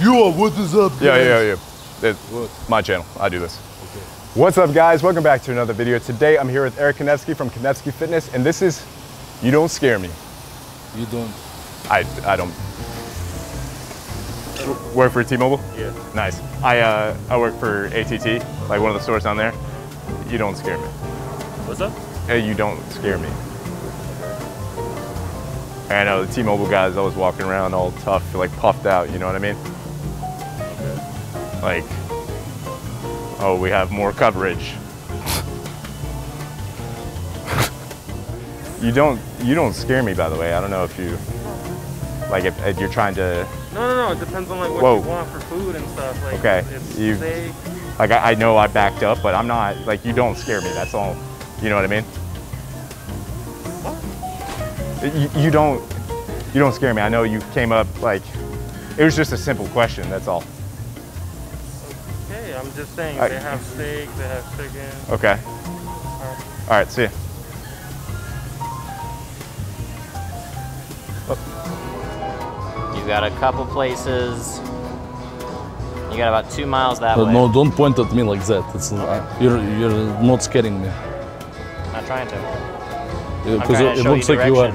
Yo, what is up, guys? Yeah. It's my channel. I do this. Okay. What's up, guys? Welcome back to another video. Today, I'm here with Eric Konevsky from Konevsky Fitness, and this is You Don't Scare Me. You don't? I don't. Work for T-Mobile? Yeah. Nice. I work for ATT, like one of the stores down there. You don't scare me. What's up? Hey, you don't scare me. I know the T-Mobile guys always walking around all tough, like puffed out, you know what I mean? Okay. Like, oh, we have more coverage. You don't scare me, by the way. I don't know if you, like, if you're trying to... No, it depends on, like, what you want for food and stuff. Like, okay. Like, I know I backed up, but I'm not, like, you don't scare me, that's all. You know what I mean? You don't scare me. I know you came up like, it was just a simple question, that's all. Okay, I'm just saying, they have steak, they have chicken. Okay. All right, see ya. Oh. You got a couple places. You got about 2 miles that way. No, don't point at me like that. It's okay. You're not scaring me. Not trying to. Because it looks like you are.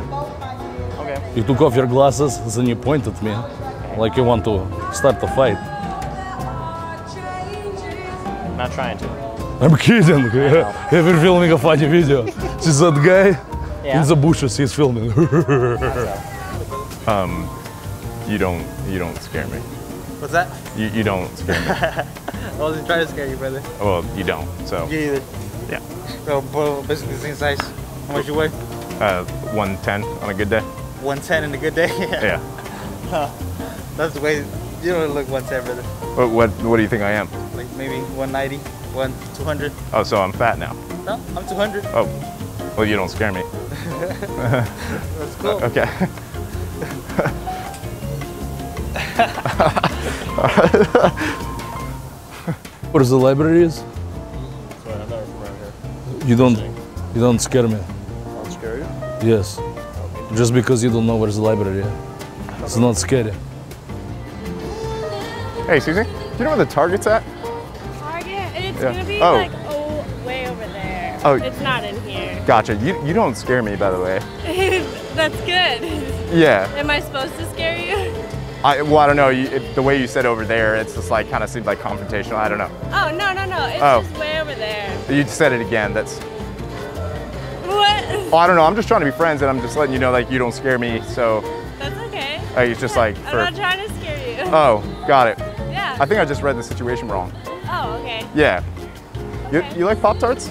Okay. You took off your glasses, then you point at me, okay, like you want to start a fight. I'm not trying to. I'm kidding. We're filming a funny video. She's that guy in the bushes. He's filming. You don't scare me. What's that? You don't scare me. I wasn't trying to scare you, brother. Well, you don't. So. You either. Yeah. So basically the same size. How much you weigh? 110 on a good day. 110 on a good day? Yeah. That's the way, you don't look 110, brother. What do you think I am? Like maybe 190, 200. Oh, so I'm fat now? No, I'm 200. Oh, well, you don't scare me. That's cool. Okay. What is the library is? Sorry, I'm not around here. You don't scare me. I don't scare you? Yes. Okay. Just because you don't know where's the library. It's not scary. Hey, Susie, do you know where the Target's at? Target? It's gonna be like way over there. Oh. It's not in here. Gotcha. You don't scare me, by the way. That's good. Yeah. Am I supposed to scare you? I don't know. The way you said over there, it's just like kind of seemed like confrontational. I don't know. Oh, no. It's just way over there. You said it again. That's... What? Oh, I don't know. I'm just trying to be friends, and I'm just letting you know, like, you don't scare me, so. That's okay. It's just like. I'm not trying to scare you. Oh, got it. Yeah. I think I just read the situation wrong. Oh, okay. Yeah. Okay. You like Pop-Tarts?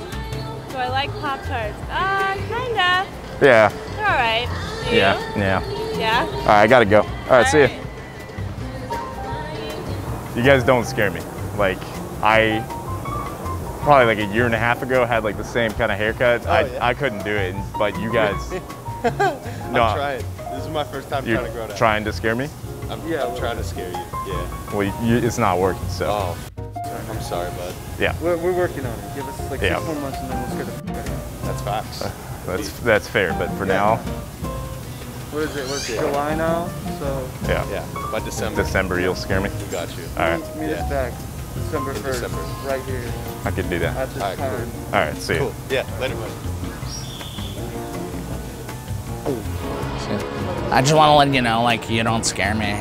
Do I like Pop-Tarts? Kinda. Yeah. It's all right. Do you? Yeah. All right, I gotta go. All right, see ya. Bye. You guys don't scare me. Like, probably like a year and a half ago, had like the same kind of haircut. I couldn't do it, but you guys. I'm trying. This is my first time trying to grow that. Trying to scare me? I'm trying to scare you. Yeah. Well, it's not working, so. Oh, I'm sorry, bud. Yeah. We're working on it. Give us like 6 more months, and then we'll scare the f out of you. That's facts. That's fair, but for now. What is it? July now, so. Yeah. By December. You'll scare me. We got you. All right. Meet us back. December 1st, right here. I can do that. At this time. Cool. All right, see you. Cool. Yeah, later, buddy. I just want to let you know, like, you don't scare me.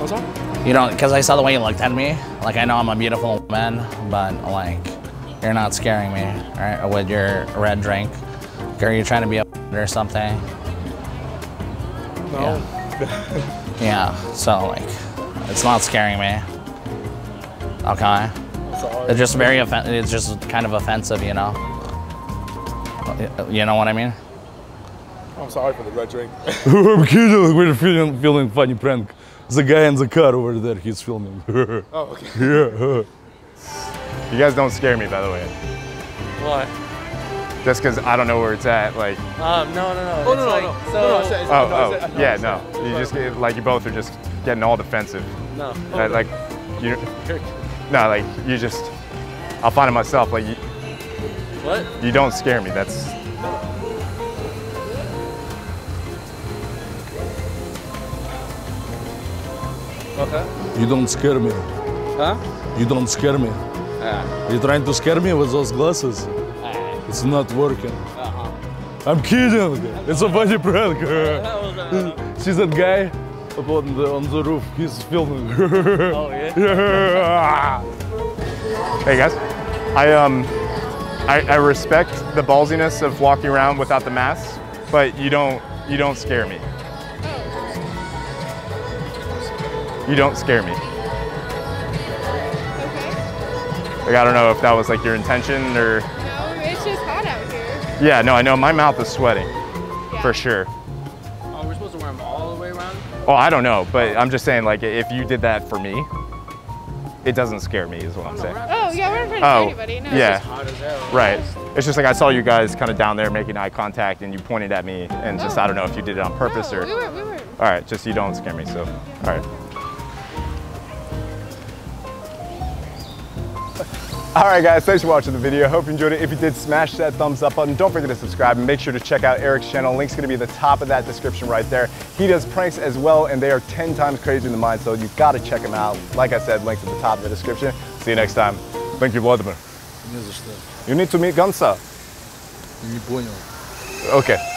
What's up? You don't, because I saw the way you looked at me. Like, I know I'm a beautiful woman, but, like, you're not scaring me, right? Or with your red drink. Like, are you trying to be a or something? No. Yeah, yeah, so, like, it's not scaring me. Okay. It's just very offensive. It's just kind of offensive, you know. You know what I mean? I'm sorry for the red drink. I'm kidding. We're filming funny prank. The guy in the car over there, he's filming. Oh, okay. Yeah. You guys don't scare me, by the way. Why? Just because I don't know where it's at, like. No. Oh, no. No. You just like you both are just getting all defensive. No. Like you. No, like, you just, I'll find it myself, like, What? You don't scare me, that's... Okay. You don't scare me. Huh? You don't scare me. You're trying to scare me with those glasses? It's not working. I'm kidding! It's a funny prank! See that guy up on the roof? He's filming. Oh, yeah? Yeah. Hey, guys. I respect the ballsiness of walking around without the mask, but you don't scare me. You don't scare me. Like, I don't know if that was like your intention or... No, it's just hot out here. Yeah, no, I know. My mouth is sweating, for sure. Oh, we're supposed to wear them all the way around? Oh, I don't know, but I'm just saying, like, if you did that for me, it doesn't scare me is what I'm saying. Oh, yeah, we're not afraid of anybody. No, yeah. It's just hot as hell. Right. It's just like I saw you guys kind of down there making eye contact and you pointed at me and just, I don't know if you did it on purpose or... We were. All right, just you don't scare me, so, all right. Alright guys, thanks for watching the video. I hope you enjoyed it. If you did, smash that thumbs up button. Don't forget to subscribe and make sure to check out Eric's channel. Link's gonna be at the top of that description right there. He does pranks as well and they are 10 times crazier than mine, so you've gotta check him out. Like I said, link's at the top of the description. See you next time. Thank you, Vladimir. You need to meet Gamsa. Okay.